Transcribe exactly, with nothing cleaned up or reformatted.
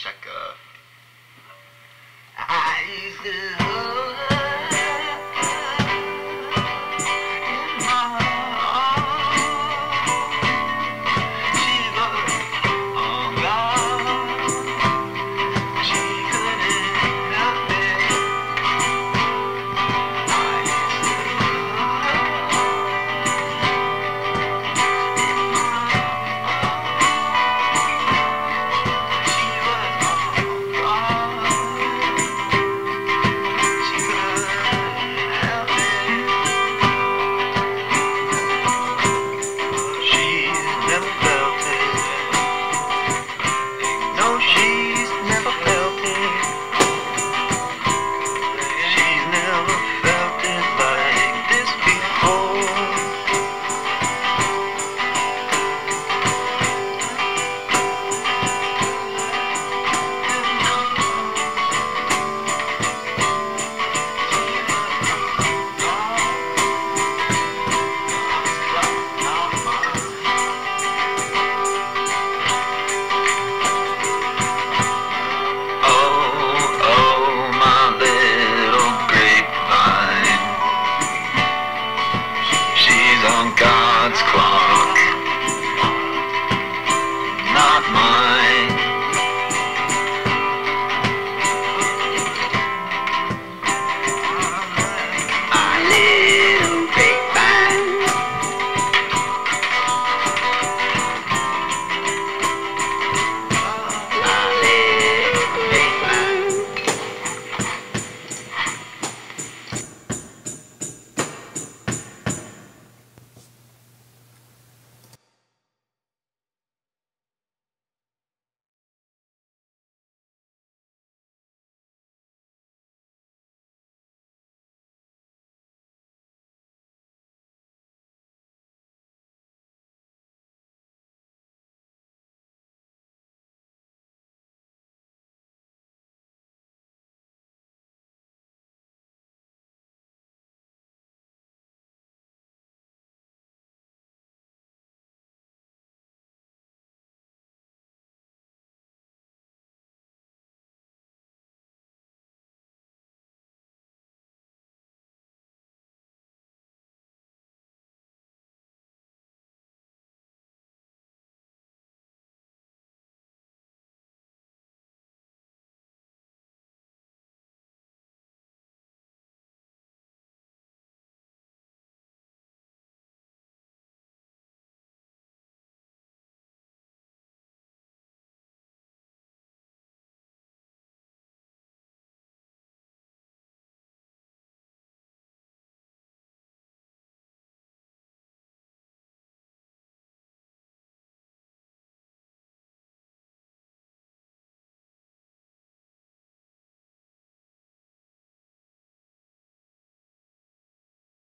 Chaka. I used to love her. God's clock, not mine.